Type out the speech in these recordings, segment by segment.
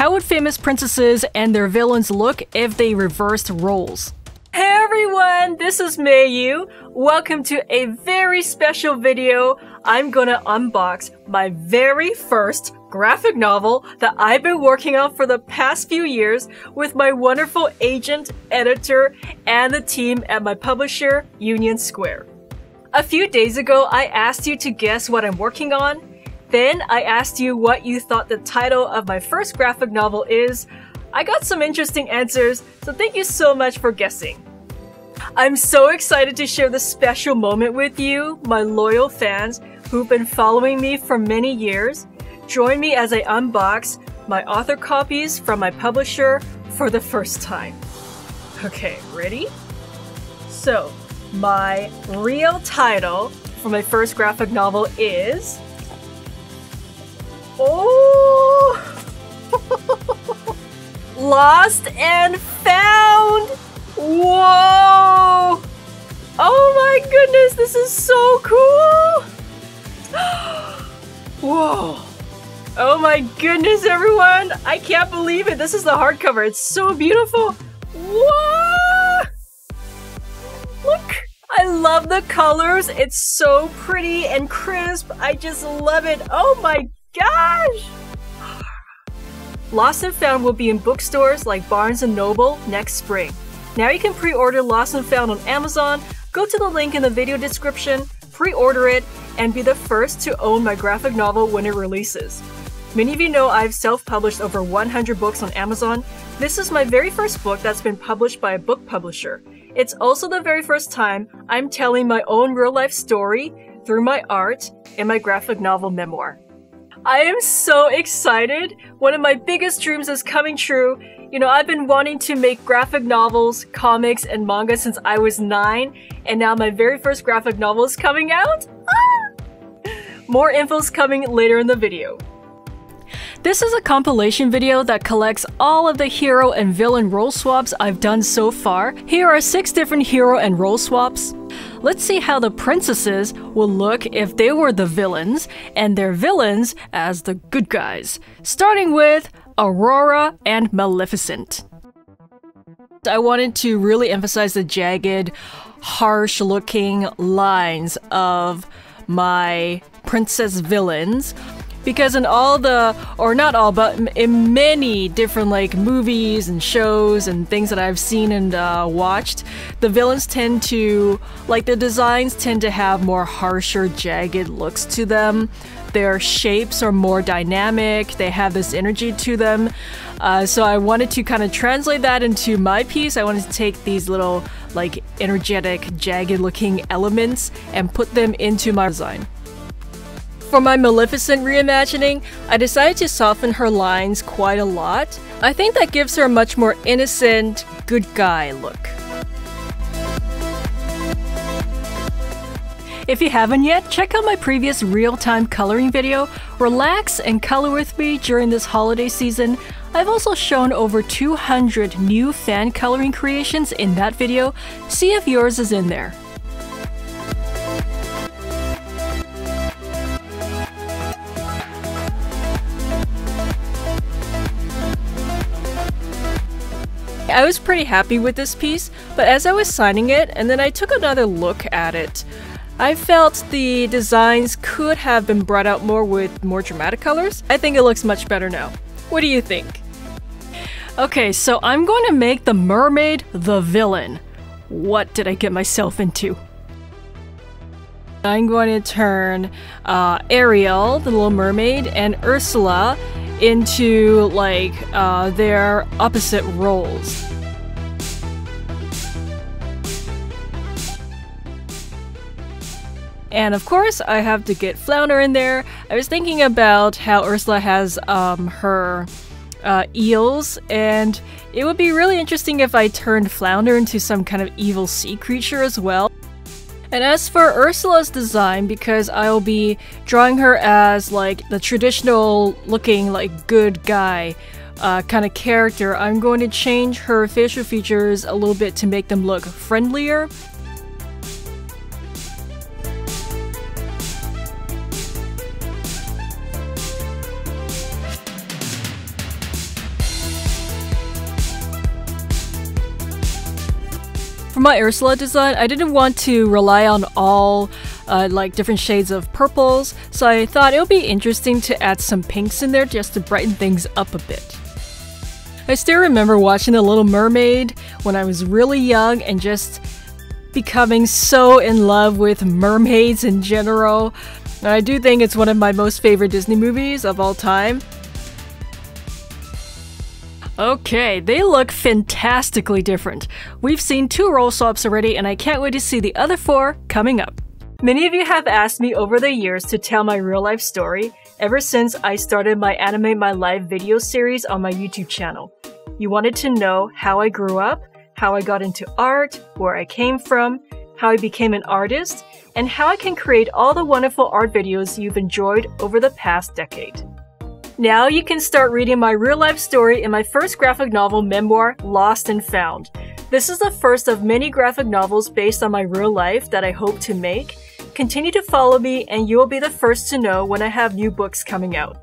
How would famous princesses and their villains look if they reversed roles? Hey everyone, this is Mei Yu. Welcome to a very special video. I'm gonna unbox my very first graphic novel that I've been working on for the past few years with my wonderful agent, editor, and the team at my publisher, Union Square. A few days ago, I asked you to guess what I'm working on. Then I asked you what you thought the title of my first graphic novel is. I got some interesting answers, so thank you so much for guessing. I'm so excited to share this special moment with you, my loyal fans who've been following me for many years. Join me as I unbox my author copies from my publisher for the first time. Okay, ready? So, my real title for my first graphic novel is... Oh! Lost and Found! Whoa! Oh my goodness, this is so cool! Whoa! Oh my goodness, everyone! I can't believe it! This is the hardcover. It's so beautiful! Whoa! Look! I love the colors. It's so pretty and crisp. I just love it. Oh my gosh! Lost and Found will be in bookstores like Barnes & Noble next spring. Now you can pre-order Lost and Found on Amazon. Go to the link in the video description, pre-order it, and be the first to own my graphic novel when it releases. Many of you know I've self-published over 100 books on Amazon. This is my very first book that's been published by a book publisher. It's also the very first time I'm telling my own real-life story through my art and my graphic novel memoir. I am so excited! One of my biggest dreams is coming true. You know, I've been wanting to make graphic novels, comics, and manga since I was 9, and now my very first graphic novel is coming out! Ah! More info's coming later in the video. This is a compilation video that collects all of the hero and villain role swaps I've done so far. Here are 6 different hero and role swaps. Let's see how the princesses will look if they were the villains, and their villains as the good guys. Starting with Aurora and Maleficent. I wanted to really emphasize the jagged, harsh-looking lines of my princess villains. Because in all the, or not all, but in many different like movies and shows and things that I've seen and watched, the villains tend to, like the designs tend to have more harsher, jagged looks to them. Their shapes are more dynamic, they have this energy to them. So I wanted to kind of translate that into my piece. I wanted to take these little like energetic, jagged looking elements and put them into my design. For my Maleficent reimagining, I decided to soften her lines quite a lot. I think that gives her a much more innocent, good guy look. If you haven't yet, check out my previous real-time coloring video. Relax and color with me during this holiday season. I've also shown over 200 new fan coloring creations in that video. See if yours is in there. I was pretty happy with this piece, but as I was signing it and then I took another look at it, I felt the designs could have been brought out more with more dramatic colors. I think it looks much better now. What do you think? Okay, so I'm going to make the mermaid the villain. What did I get myself into? I'm going to turn Ariel, the Little Mermaid, and Ursula into like their opposite roles. And of course I have to get Flounder in there. I was thinking about how Ursula has her eels, and it would be really interesting if I turned Flounder into some kind of evil sea creature as well. And as for Ursula's design, because I'll be drawing her as like the traditional looking like good guy kind of character, I'm going to change her facial features a little bit to make them look friendlier. For my Ursula design, I didn't want to rely on all like different shades of purples, so I thought it would be interesting to add some pinks in there just to brighten things up a bit. I still remember watching The Little Mermaid when I was really young and just becoming so in love with mermaids in general. And I do think it's one of my most favorite Disney movies of all time. Okay, they look fantastically different. We've seen 2 roll swaps already, and I can't wait to see the other 4 coming up. Many of you have asked me over the years to tell my real life story ever since I started my Animate My Life video series on my YouTube channel. You wanted to know how I grew up, how I got into art, where I came from, how I became an artist, and how I can create all the wonderful art videos you've enjoyed over the past decade. Now you can start reading my real-life story in my first graphic novel memoir, Lost and Found. This is the first of many graphic novels based on my real life that I hope to make. Continue to follow me and you will be the first to know when I have new books coming out.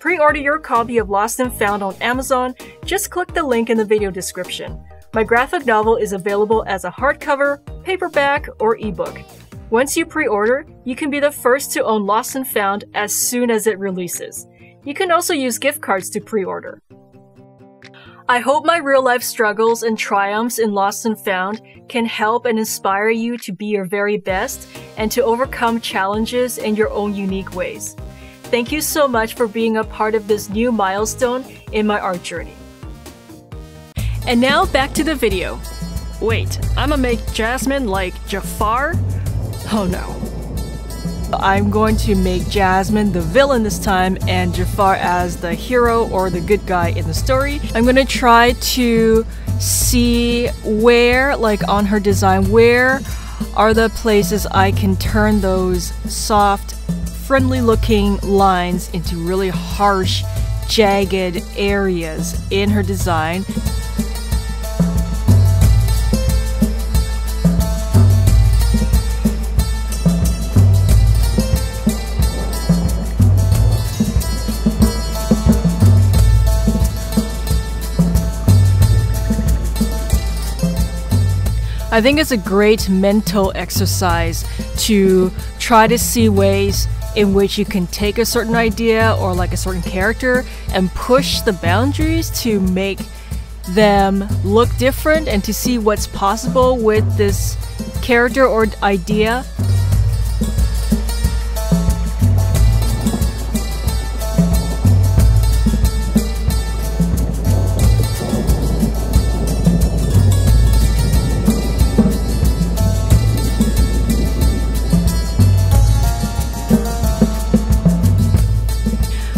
Pre-order your copy of Lost and Found on Amazon. Just click the link in the video description. My graphic novel is available as a hardcover, paperback, or ebook. Once you pre-order, you can be the first to own Lost and Found as soon as it releases. You can also use gift cards to pre-order. I hope my real-life struggles and triumphs in Lost and Found can help and inspire you to be your very best and to overcome challenges in your own unique ways. Thank you so much for being a part of this new milestone in my art journey. And now back to the video. Wait, I'ma make Jasmine like Jafar? Oh no. I'm going to make Jasmine the villain this time and Jafar as the hero or the good guy in the story. I'm gonna try to see where, like on her design, where are the places I can turn those soft, friendly looking lines into really harsh, jagged areas in her design. I think it's a great mental exercise to try to see ways in which you can take a certain idea or like a certain character and push the boundaries to make them look different and to see what's possible with this character or idea.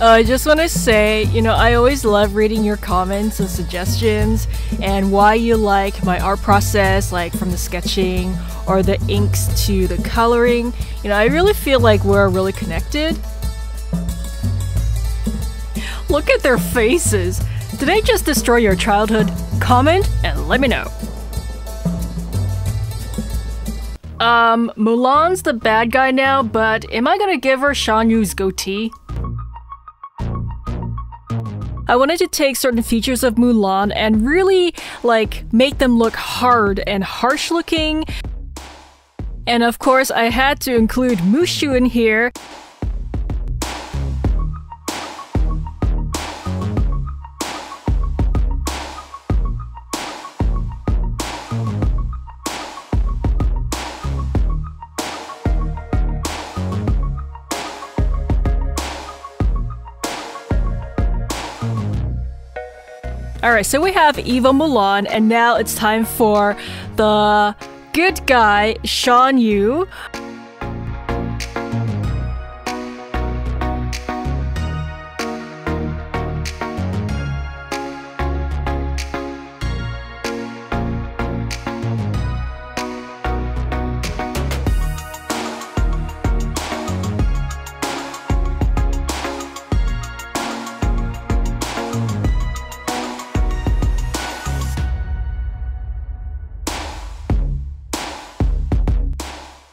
I just want to say, you know, I always love reading your comments and suggestions and why you like my art process, like from the sketching or the inks to the coloring. You know, I really feel like we're really connected. Look at their faces. Did I just destroy your childhood? Comment and let me know. Mulan's the bad guy now, but am I gonna give her Shan Yu's goatee? I wanted to take certain features of Mulan and really like make them look hard and harsh looking. And of course I had to include Mushu in here. Alright, so we have evil Mulan, and now it's time for the good guy, Shan Yu.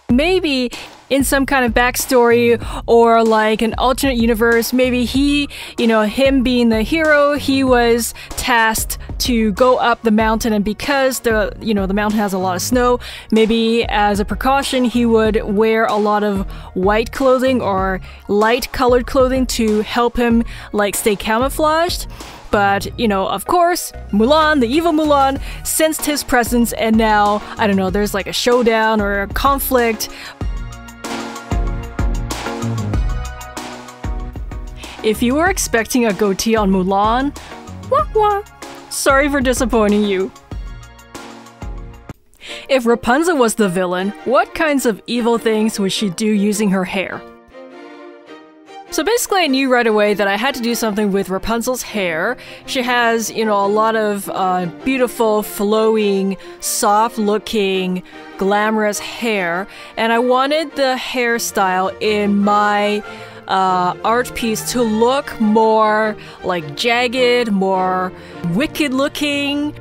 Maybe in some kind of backstory or like an alternate universe. Maybe he, you know, him being the hero, he was tasked to go up the mountain, and because the, you know, the mountain has a lot of snow, maybe as a precaution he would wear a lot of white clothing or light colored clothing to help him like stay camouflaged. But, you know, of course, Mulan, the evil Mulan, sensed his presence, and now, I don't know, there's like a showdown or a conflict. If you were expecting a goatee on Mulan, wah wah, sorry for disappointing you. If Rapunzel was the villain, what kinds of evil things would she do using her hair? So basically I knew right away that I had to do something with Rapunzel's hair. She has, you know, a lot of beautiful, flowing, soft-looking, glamorous hair, and I wanted the hairstyle in my art piece to look more like jagged, more wicked-looking.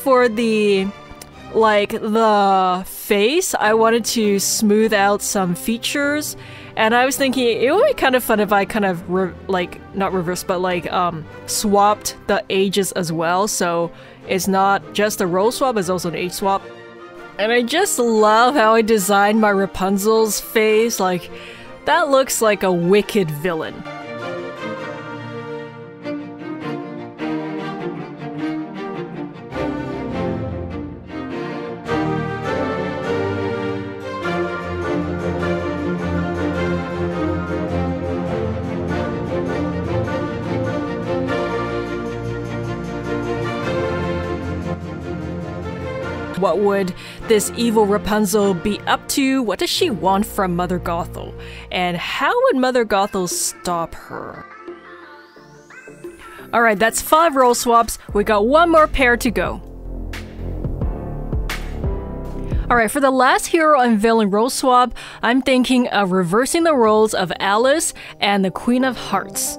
For the, like, the face, I wanted to smooth out some features, and I was thinking it would be kind of fun if I kind of, swapped the ages as well, so it's not just a role swap, it's also an age swap. And I just love how I designed my Rapunzel's face, like, that looks like a wicked villain. What would this evil Rapunzel be up to? What does she want from Mother Gothel? And how would Mother Gothel stop her? Alright, that's 5 role swaps. We got one more pair to go. Alright, for the last hero and villain role swap, I'm thinking of reversing the roles of Alice and the Queen of Hearts.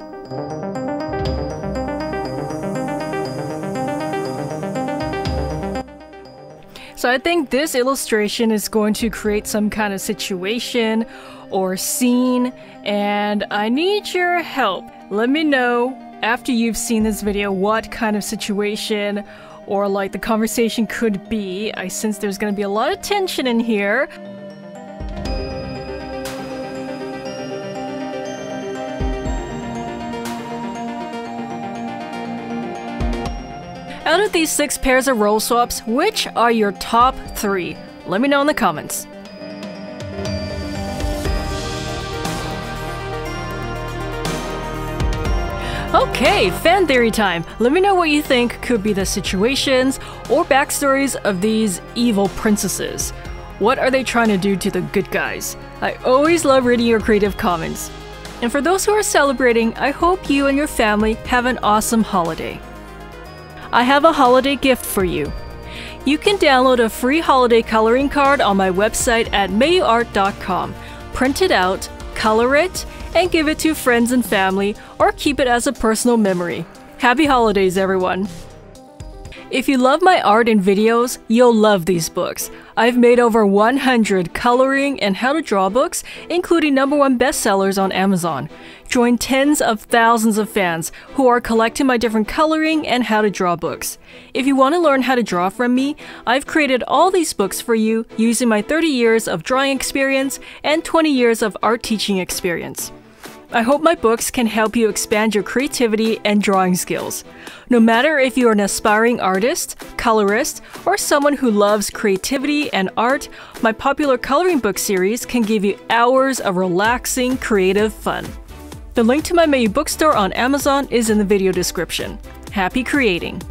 So I think this illustration is going to create some kind of situation or scene, and I need your help. Let me know after you've seen this video what kind of situation or like the conversation could be. I sense there's going to be a lot of tension in here. Out of these 6 pairs of role swaps, which are your top 3? Let me know in the comments. Okay, fan theory time! Let me know what you think could be the situations or backstories of these evil princesses. What are they trying to do to the good guys? I always love reading your creative comments. And for those who are celebrating, I hope you and your family have an awesome holiday. I have a holiday gift for you. You can download a free holiday coloring card on my website at mayuart.com. Print it out, color it, and give it to friends and family, or keep it as a personal memory. Happy holidays, everyone! If you love my art and videos, you'll love these books. I've made over 100 coloring and how to draw books, including #1 bestsellers on Amazon. Join tens of thousands of fans who are collecting my different coloring and how to draw books. If you want to learn how to draw from me, I've created all these books for you using my 30 years of drawing experience and 20 years of art teaching experience. I hope my books can help you expand your creativity and drawing skills. No matter if you're an aspiring artist, colorist, or someone who loves creativity and art, my popular coloring book series can give you hours of relaxing, creative fun. The link to my Mei Yu bookstore on Amazon is in the video description. Happy creating!